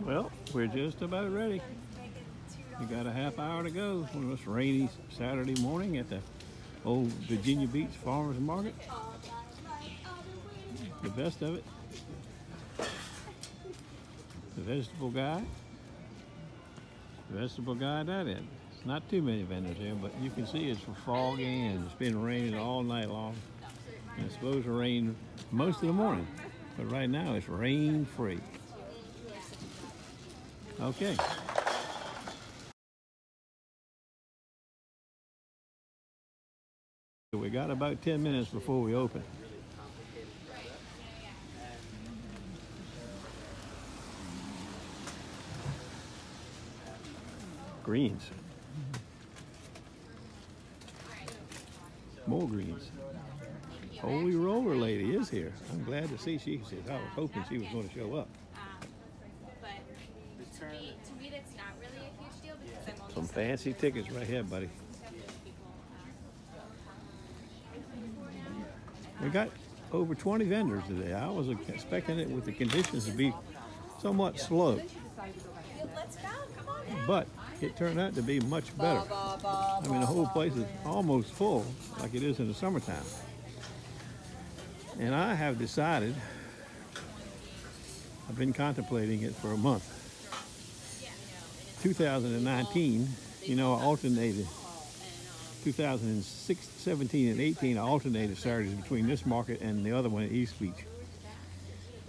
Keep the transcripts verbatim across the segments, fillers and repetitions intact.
Well, we're just about ready. We got a half hour to go on this rainy Saturday morning at the Old Virginia Beach Farmers Market. The best of it. The vegetable guy. The vegetable guy that is. It's not too many vendors here, but you can see it's fogging and it's been raining all night long. And it's supposed to rain most of the morning, but right now it's rain-free. Okay. We got about ten minutes before we open. Greens. More greens. Holy Roller Lady is here. I'm glad to see she's here. I was hoping she was going to show up. Some fancy tickets right here, buddy. We got over twenty vendors today. I was expecting it with the conditions to be somewhat slow, but it turned out to be much better. I mean, the whole place is almost full like it is in the summertime. And I have decided, I've been contemplating it for a month. two thousand nineteen, you know, I alternated. two thousand seventeen and eighteen, I alternated Saturdays between this market and the other one at East Beach.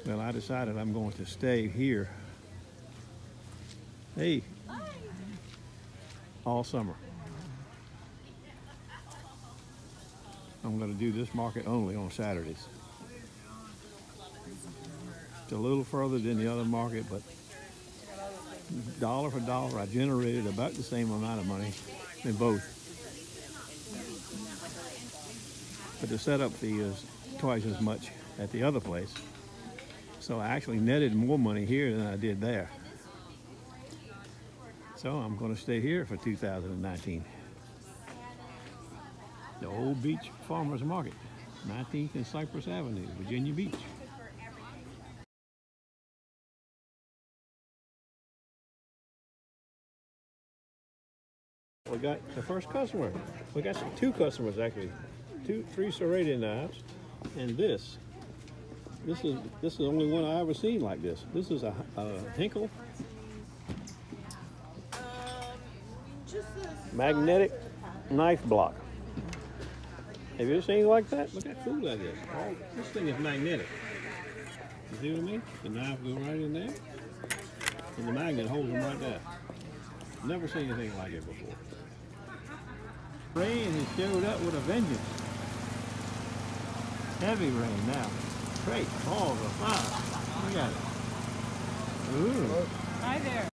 Well, I decided I'm going to stay here. Hey, all summer. I'm going to do this market only on Saturdays. It's a little further than the other market, but dollar for dollar, I generated about the same amount of money in both. But the setup fee is twice as much at the other place. So I actually netted more money here than I did there. So I'm going to stay here for two thousand nineteen. The Old Beach Farmers Market, nineteenth and Cypress Avenue, Virginia Beach. We got the first customer. We got two customers actually, two, three serrated knives, and this. This is this is the only one I ever seen like this. This is a, a Hinkle magnetic knife block. Have you ever seen like that? Look how cool that is. Oh, this thing is magnetic. You see what I mean? The knife goes right in there, and the magnet holds them right there. Never seen anything like it before. Rain has showed up with a vengeance. Heavy rain now. Great balls of fire. Look at it. Ooh. Hi there.